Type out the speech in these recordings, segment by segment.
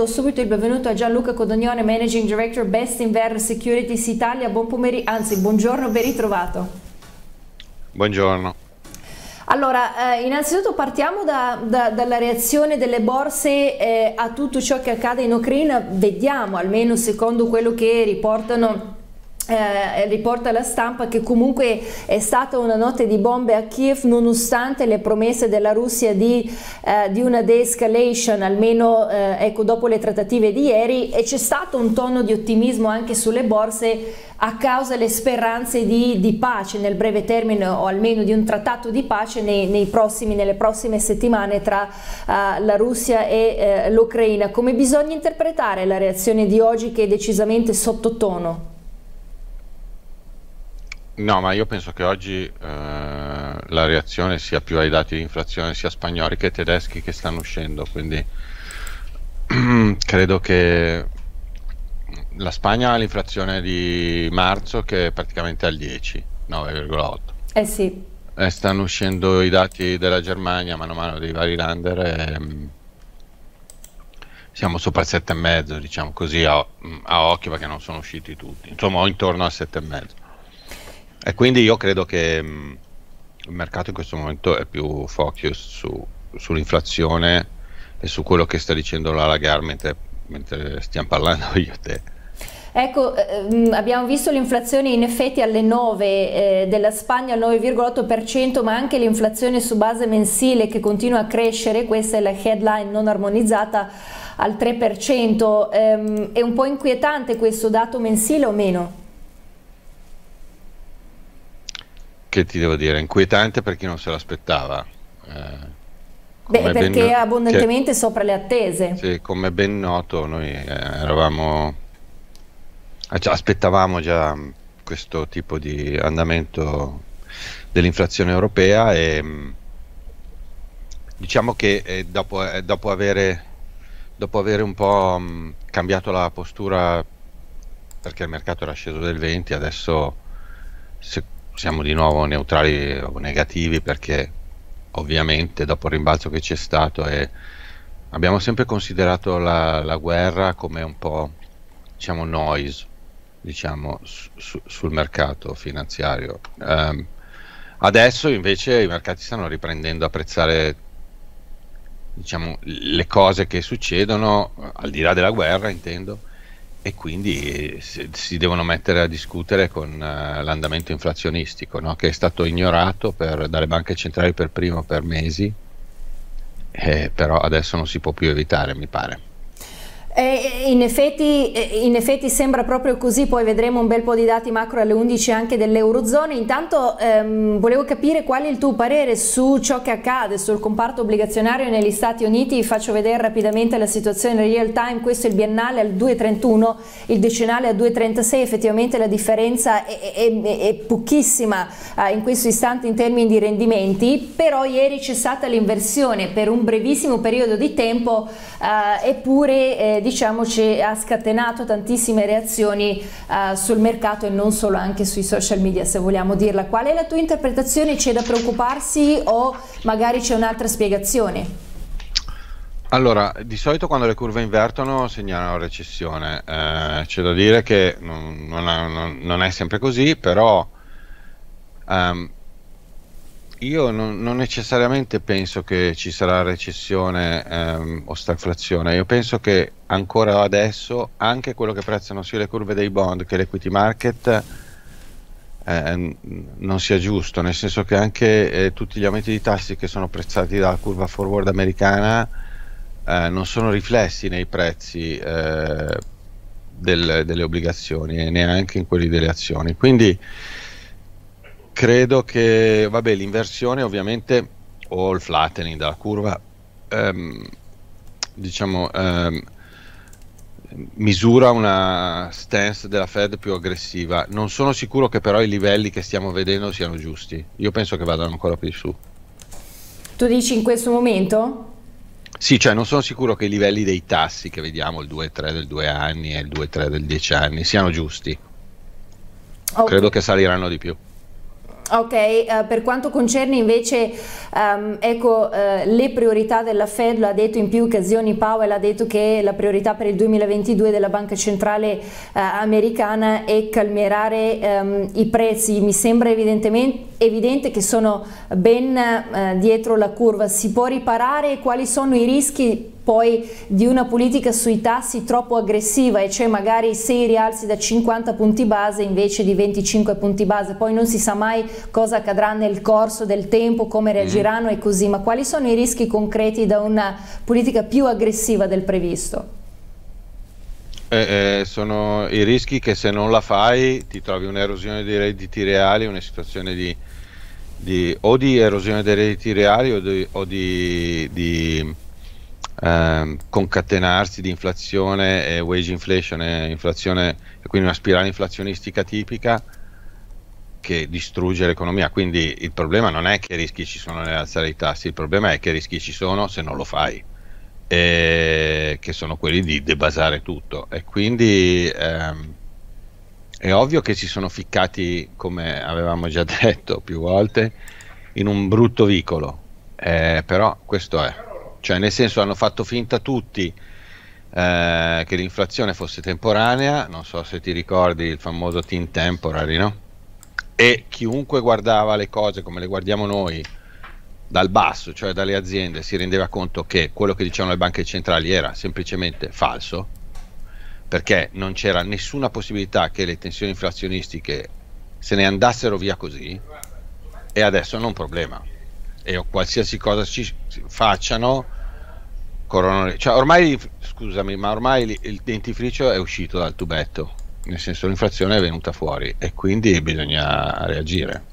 Do subito il benvenuto a Gianluca Codagnone, Managing Director Best Inver Securities Italia. Buon pomeriggio, anzi buongiorno, ben ritrovato. Buongiorno. Allora, innanzitutto partiamo dalla reazione delle borse a tutto ciò che accade in Ucraina. Vediamo, almeno secondo quello che riporta la stampa, che comunque è stata una notte di bombe a Kiev, nonostante le promesse della Russia di una de-escalation, almeno ecco, dopo le trattative di ieri, e c'è stato un tono di ottimismo anche sulle borse a causa delle speranze di pace nel breve termine, o almeno di un trattato di pace nelle prossime settimane tra la Russia e l'Ucraina. Come bisogna interpretare la reazione di oggi, che è decisamente sottotono? No, ma io penso che oggi la reazione sia più ai dati di inflazione sia spagnoli che tedeschi che stanno uscendo, quindi credo che la Spagna ha l'inflazione di marzo che è praticamente al 10, 9,8. Eh sì. E stanno uscendo i dati della Germania mano a mano dei vari Länder e siamo sopra il 7,5, diciamo così, a occhio, perché non sono usciti tutti, insomma intorno al 7,5. E quindi io credo che il mercato in questo momento è più focus sull'inflazione e su quello che sta dicendo la Lagarde mentre stiamo parlando io e te. Ecco, abbiamo visto l'inflazione in effetti alle 9 della Spagna, al 9,8%, ma anche l'inflazione su base mensile che continua a crescere, questa è la headline non armonizzata, al 3%. È un po' inquietante questo dato mensile o meno? Che ti devo dire, inquietante per chi non se l'aspettava. Beh, perché è abbondantemente sopra le attese. Sì, come ben noto noi aspettavamo già questo tipo di andamento dell'inflazione europea, e diciamo che dopo avere un po' cambiato la postura, perché il mercato era sceso del 20, adesso siamo di nuovo neutrali o negativi, perché ovviamente dopo il rimbalzo che c'è stato abbiamo sempre considerato la guerra come un po', diciamo, noise, diciamo, sul mercato finanziario. Adesso invece i mercati stanno riprendendo a apprezzare, diciamo, le cose che succedono al di là della guerra, intendo, e quindi si devono mettere a discutere con l'andamento inflazionistico, no? Che è stato ignorato dalle banche centrali per primo per mesi, però adesso non si può più evitare, mi pare. In effetti sembra proprio così. Poi vedremo un bel po' di dati macro alle 11 anche dell'Eurozona. Intanto volevo capire qual è il tuo parere su ciò che accade sul comparto obbligazionario negli Stati Uniti. Faccio vedere rapidamente la situazione in real time. Questo è il biennale al 2,31, il decennale al 2,36, effettivamente la differenza è pochissima in questo istante in termini di rendimenti, però ieri c'è stata l'inversione per un brevissimo periodo di tempo, eppure diciamo ci ha scatenato tantissime reazioni sul mercato, e non solo, anche sui social media, se vogliamo dirla. Qual è la tua interpretazione? C'è da preoccuparsi o magari c'è un'altra spiegazione? Allora, di solito quando le curve invertono segnalano recessione, c'è da dire che non è sempre così, però io non necessariamente penso che ci sarà recessione o stagflazione. Io penso che ancora adesso anche quello che prezzano sia le curve dei bond che l'equity market non sia giusto, nel senso che anche tutti gli aumenti di tassi che sono prezzati dalla curva forward americana non sono riflessi nei prezzi delle obbligazioni e neanche in quelli delle azioni. Quindi credo che, vabbè, l'inversione ovviamente, o il flattening della curva, diciamo, misura una stance della Fed più aggressiva. Non sono sicuro che però i livelli che stiamo vedendo siano giusti. Io penso che vadano ancora più su. Tu dici in questo momento? Sì, cioè non sono sicuro che i livelli dei tassi che vediamo, il 2,3 del 2 anni e il 2,3 del 10 anni, siano giusti. Okay. Credo che saliranno di più. Ok, per quanto concerne invece le priorità della Fed, lo ha detto in più occasioni Powell, ha detto che la priorità per il 2022 della Banca Centrale americana è calmierare i prezzi. Mi sembra evidente che sono ben dietro la curva. Si può riparare? Quali sono i rischi poi di una politica sui tassi troppo aggressiva, e cioè magari 6 rialzi da 50 punti base invece di 25 punti base? Poi non si sa mai cosa accadrà nel corso del tempo, come reagiranno e così, ma quali sono i rischi concreti da una politica più aggressiva del previsto? Sono i rischi che se non la fai ti trovi un'erosione dei redditi reali, una situazione di erosione dei redditi reali o di concatenarsi di inflazione e wage inflation e quindi una spirale inflazionistica tipica che distrugge l'economia. Quindi il problema non è che rischi ci sono nell'alzare i tassi, il problema è che rischi ci sono se non lo fai, e che sono quelli di debasare tutto. E quindi è ovvio che si sono ficcati, come avevamo già detto più volte, in un brutto vicolo, però questo è, cioè nel senso, hanno fatto finta tutti che l'inflazione fosse temporanea, non so se ti ricordi il famoso teen temporary, no? E chiunque guardava le cose come le guardiamo noi dal basso, cioè dalle aziende, si rendeva conto che quello che dicevano le banche centrali era semplicemente falso, perché non c'era nessuna possibilità che le tensioni inflazionistiche se ne andassero via così, e adesso hanno un problema. E qualsiasi cosa ci facciano, cioè ormai, scusami, ma ormai il dentifricio è uscito dal tubetto, nel senso l'inflazione è venuta fuori e quindi bisogna reagire.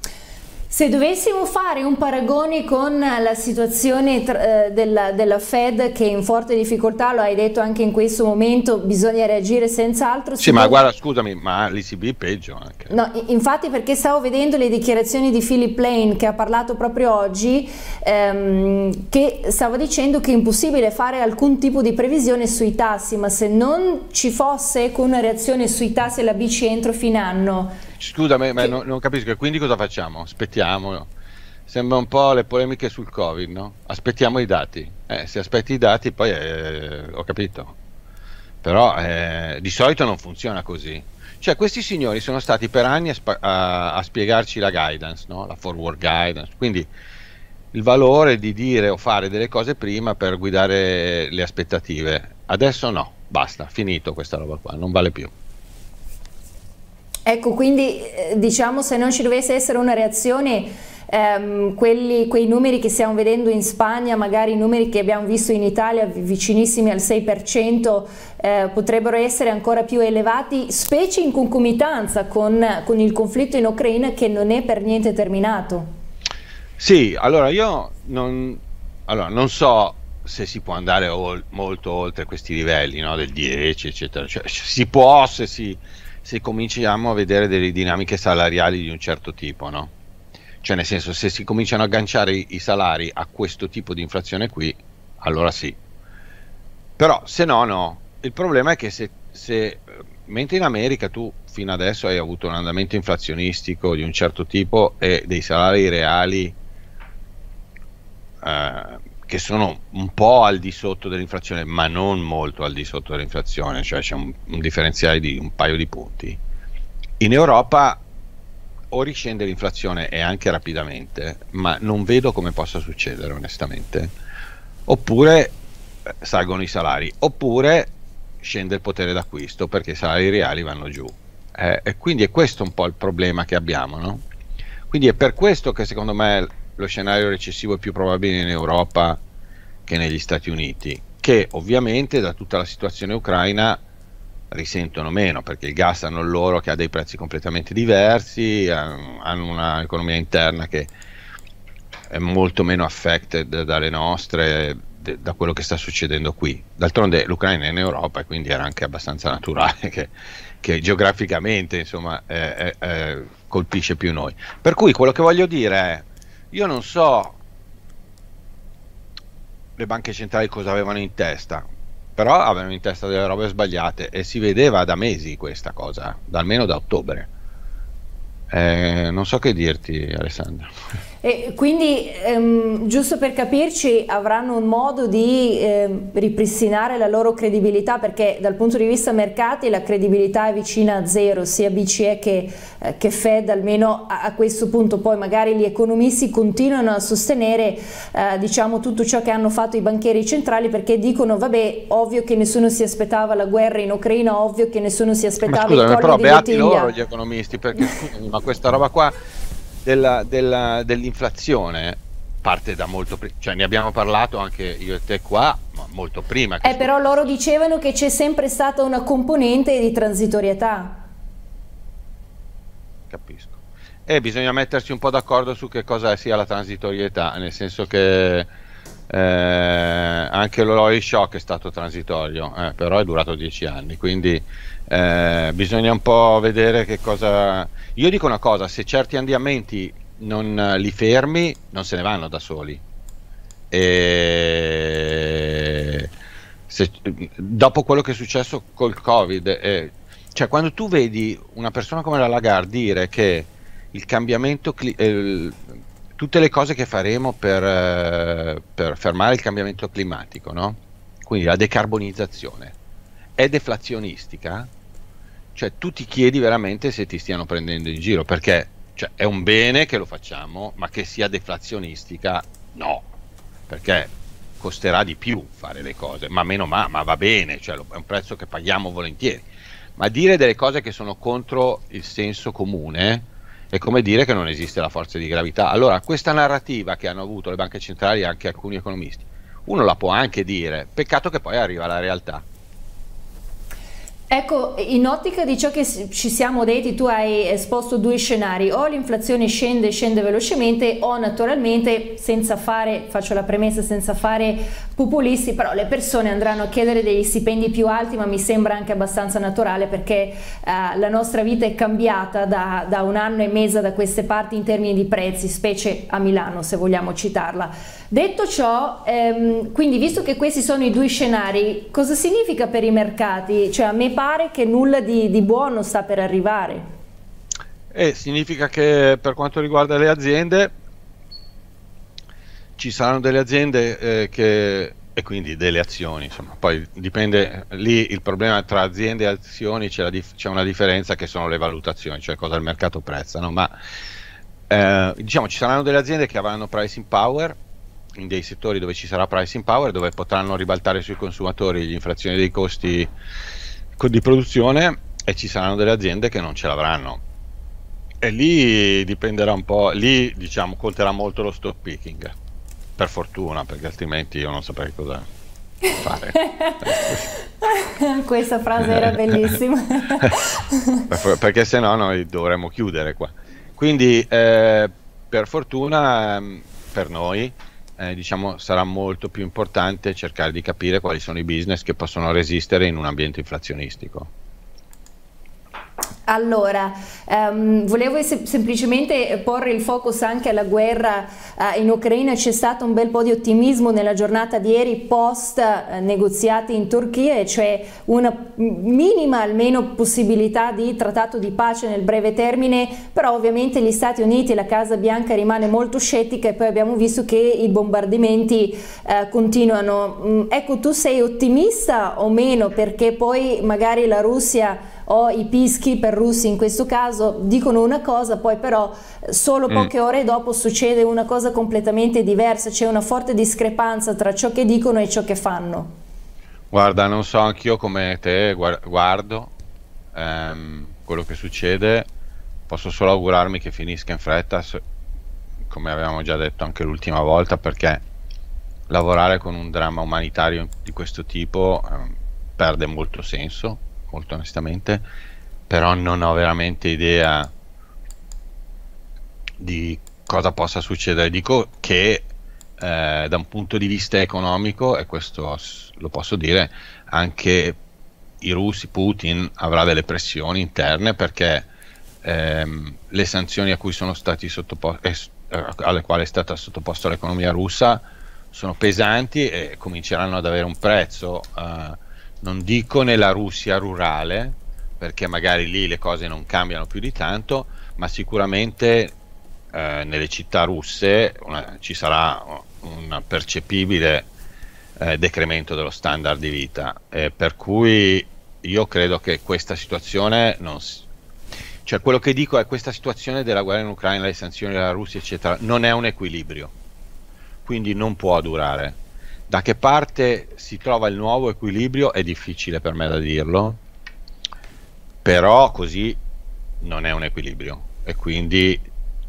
Se dovessimo fare un paragone con la situazione della Fed, che è in forte difficoltà, lo hai detto anche in questo momento, bisogna reagire senz'altro. Sì, ma guarda, scusami, ma l'ECB è peggio anche. No, infatti, perché stavo vedendo le dichiarazioni di Philip Lane, che ha parlato proprio oggi, che stava dicendo che è impossibile fare alcun tipo di previsione sui tassi, ma se non ci fosse una reazione sui tassi la BCE entro fine anno... Scusami, ma non capisco, quindi cosa facciamo? Aspettiamo, sembra un po' le polemiche sul Covid, no? Aspettiamo i dati, se aspetti i dati poi ho capito, però di solito non funziona così, cioè questi signori sono stati per anni a spiegarci la guidance, no? La forward guidance, quindi il valore di dire o fare delle cose prima per guidare le aspettative. Adesso no, basta, finito questa roba qua, non vale più. Ecco, quindi diciamo, se non ci dovesse essere una reazione, quei numeri che stiamo vedendo in Spagna, magari i numeri che abbiamo visto in Italia vicinissimi al 6%, potrebbero essere ancora più elevati, specie in concomitanza con il conflitto in Ucraina, che non è per niente terminato. Sì, allora io non so se si può andare molto oltre questi livelli, no, del 10 eccetera, cioè, si può se cominciamo a vedere delle dinamiche salariali di un certo tipo, no? Cioè nel senso, se si cominciano a agganciare i salari a questo tipo di inflazione qui, allora sì. Però se no, no. Il problema è che se mentre in America tu fino adesso hai avuto un andamento inflazionistico di un certo tipo e dei salari reali che sono un po' al di sotto dell'inflazione, ma non molto al di sotto dell'inflazione, cioè c'è un differenziale di un paio di punti. In Europa o riscende l'inflazione, e anche rapidamente, ma non vedo come possa succedere onestamente, oppure salgono i salari, oppure scende il potere d'acquisto perché i salari reali vanno giù, e quindi è questo un po' il problema che abbiamo, no? Quindi è per questo che secondo me lo scenario recessivo è più probabile in Europa che negli Stati Uniti, che ovviamente da tutta la situazione ucraina risentono meno, perché il gas hanno loro, che ha dei prezzi completamente diversi, hanno un'economia interna che è molto meno affected dalle nostre, da quello che sta succedendo qui. D'altronde l'Ucraina è in Europa, e quindi era anche abbastanza naturale che geograficamente, insomma, colpisce più noi. Per cui quello che voglio dire è: io non so le banche centrali cosa avevano in testa, però avevano in testa delle robe sbagliate, e si vedeva da mesi questa cosa, almeno da ottobre. Non so che dirti, Alessandra. E quindi, giusto per capirci, avranno un modo di ripristinare la loro credibilità, perché dal punto di vista mercati la credibilità è vicina a zero, sia BCE che Fed, almeno a questo punto. Poi magari gli economisti continuano a sostenere diciamo tutto ciò che hanno fatto i banchieri centrali, perché dicono vabbè, ovvio che nessuno si aspettava la guerra in Ucraina, ovvio che nessuno si aspettava il collo di bottiglia. Ma scusami, però beati loro gli economisti, perché scusami, ma questa roba qua dell'inflazione parte da molto prima, cioè ne abbiamo parlato anche io e te qua, ma molto prima. Che però loro dicevano che c'è sempre stata una componente di transitorietà. Capisco. E bisogna mettersi un po' d'accordo su che cosa sia la transitorietà, nel senso che anche l'oil shock è stato transitorio, però è durato 10 anni, quindi bisogna un po' vedere che cosa. Io dico una cosa: se certi andamenti non li fermi, non se ne vanno da soli, e se, dopo quello che è successo col Covid, cioè quando tu vedi una persona come la Lagarde dire che il cambiamento, tutte le cose che faremo per fermare il cambiamento climatico, no? Quindi la decarbonizzazione è deflazionistica, cioè tu ti chiedi veramente se ti stiano prendendo in giro, perché cioè, è un bene che lo facciamo, ma che sia deflazionistica no, perché costerà di più fare le cose, ma meno ma va bene, cioè, è un prezzo che paghiamo volentieri, ma dire delle cose che sono contro il senso comune è come dire che non esiste la forza di gravità. Allora questa narrativa che hanno avuto le banche centrali e anche alcuni economisti, uno la può anche dire, peccato che poi arriva la realtà. Ecco, in ottica di ciò che ci siamo detti, tu hai esposto due scenari: o l'inflazione scende velocemente, o naturalmente, senza fare, faccio la premessa, senza fare populisti, però le persone andranno a chiedere degli stipendi più alti, ma mi sembra anche abbastanza naturale, perché la nostra vita è cambiata da un anno e mezzo da queste parti in termini di prezzi, specie a Milano, se vogliamo citarla. Detto ciò, quindi, visto che questi sono i due scenari, cosa significa per i mercati? Cioè, a me pare che nulla di buono sta per arrivare. Significa che per quanto riguarda le aziende ci saranno delle aziende e quindi delle azioni, insomma, poi dipende, lì il problema tra aziende e azioni c'è una differenza, che sono le valutazioni, cioè cosa il mercato prezza, no? Ma diciamo ci saranno delle aziende che avranno pricing power in dei settori dove ci sarà pricing power, dove potranno ribaltare sui consumatori l'inflazione dei costi di produzione, e ci saranno delle aziende che non ce l'avranno, e lì dipenderà un po', lì diciamo conterà molto lo stock picking, per fortuna, perché altrimenti io non saprei cosa fare. Questa frase era bellissima. Perché se no noi dovremmo chiudere qua, quindi per fortuna per noi diciamo sarà molto più importante cercare di capire quali sono i business che possono resistere in un ambiente inflazionistico. Allora, volevo semplicemente porre il focus anche alla guerra in Ucraina. C'è stato un bel po' di ottimismo nella giornata di ieri post negoziati in Turchia, e cioè una minima almeno possibilità di trattato di pace nel breve termine, però ovviamente gli Stati Uniti e la Casa Bianca rimane molto scettica, e poi abbiamo visto che i bombardamenti continuano. Ecco, tu sei ottimista o meno? Perché poi magari la Russia o i pischi, per russi in questo caso, dicono una cosa, poi però solo poche ore dopo succede una cosa completamente diversa. C'è una forte discrepanza tra ciò che dicono e ciò che fanno. Guarda, non so, anch'io come te guardo quello che succede, posso solo augurarmi che finisca in fretta, come avevamo già detto anche l'ultima volta, perché lavorare con un dramma umanitario di questo tipo perde molto senso, molto onestamente. Però non ho veramente idea di cosa possa succedere. Dico che da un punto di vista economico, e questo lo posso dire, anche i russi, Putin avrà delle pressioni interne, perché le sanzioni a cui sono stati sottoposti, alle quali è stata sottoposta l'economia russa, sono pesanti e cominceranno ad avere un prezzo. Non dico nella Russia rurale, perché magari lì le cose non cambiano più di tanto, ma sicuramente nelle città russe ci sarà un percepibile decremento dello standard di vita, per cui io credo che questa situazione non si... cioè quello che dico è questa situazione della guerra in Ucraina, le sanzioni della Russia eccetera, non è un equilibrio, quindi non può durare. Da che parte si trova il nuovo equilibrio è difficile per me da dirlo, però così non è un equilibrio e quindi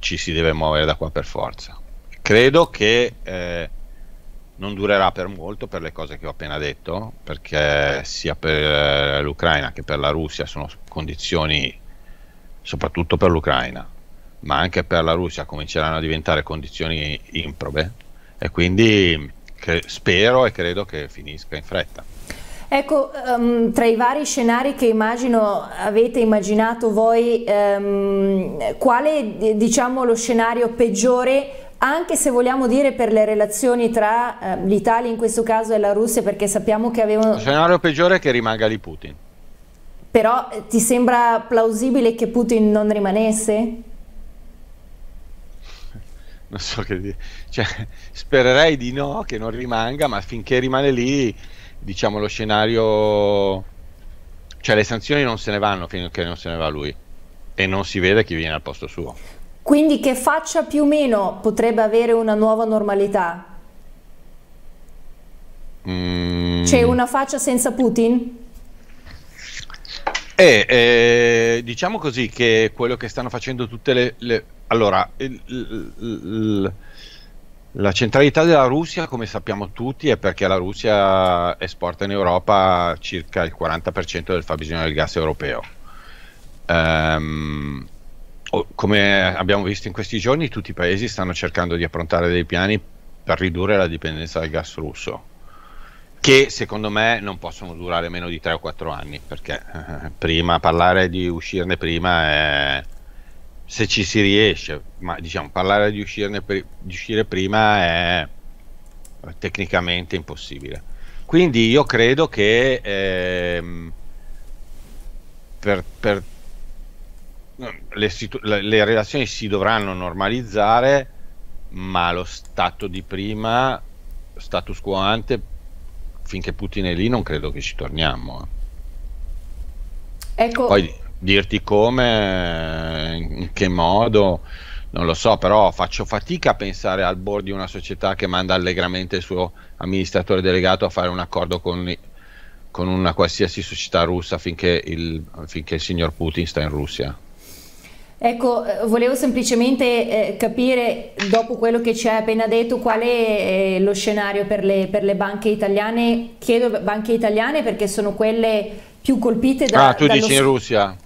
ci si deve muovere da qua per forza. Credo che non durerà per molto, per le cose che ho appena detto, perché sia per l'Ucraina che per la Russia sono condizioni, soprattutto per l'Ucraina, ma anche per la Russia cominceranno a diventare condizioni improbe, e quindi spero e credo che finisca in fretta. Ecco, tra i vari scenari che immagino avete immaginato voi, quale diciamo lo scenario peggiore, anche se vogliamo dire per le relazioni tra l'Italia in questo caso e la Russia, perché sappiamo che avevano... Lo scenario peggiore è che rimanga lì Putin. Però ti sembra plausibile che Putin non rimanesse? Non so che dire, cioè, spererei di no, che non rimanga, ma finché rimane lì, diciamo, lo scenario, cioè le sanzioni non se ne vanno finché non se ne va lui e non si vede chi viene al posto suo. Quindi che faccia più o meno potrebbe avere una nuova normalità? C'è una faccia senza Putin? Diciamo così che quello che stanno facendo tutte le allora, la centralità della Russia, come sappiamo tutti, è perché la Russia esporta in Europa circa il 40% del fabbisogno del gas europeo. Come abbiamo visto in questi giorni, tutti i paesi stanno cercando di approntare dei piani per ridurre la dipendenza dal gas russo, che secondo me non possono durare meno di 3 o 4 anni, perché prima parlare di uscirne prima è... se ci si riesce, ma diciamo parlare di uscire prima è tecnicamente impossibile. Quindi io credo che le relazioni si dovranno normalizzare, ma lo stato di prima, status quo ante, finché Putin è lì non credo che ci torniamo. Ecco. Poi, dirti come, in che modo, non lo so, però faccio fatica a pensare al board di una società che manda allegramente il suo amministratore delegato a fare un accordo con una qualsiasi società russa finché il signor Putin sta in Russia. Ecco, volevo semplicemente capire, dopo quello che ci hai appena detto, qual è lo scenario per le banche italiane. Chiedo banche italiane perché sono quelle più colpite da... Ah, tu dici in Russia?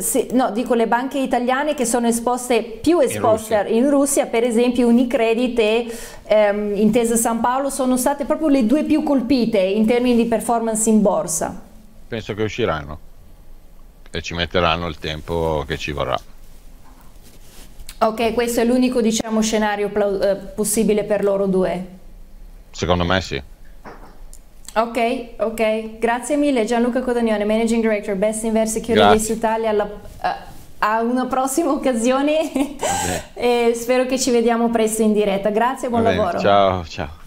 Sì, no, dico le banche italiane che sono esposte, più esposte in Russia, per esempio Unicredit e Intesa San Paolo sono state proprio le due più colpite in termini di performance in borsa. Penso che usciranno e ci metteranno il tempo che ci vorrà. Ok, questo è l'unico, diciamo, scenario possibile per loro due? Secondo me sì. Ok, ok, grazie mille Gianluca Codagnone, Managing Director Best Inver Securities Italia, a una prossima occasione. E spero che ci vediamo presto in diretta, grazie e buon lavoro. Ciao, ciao.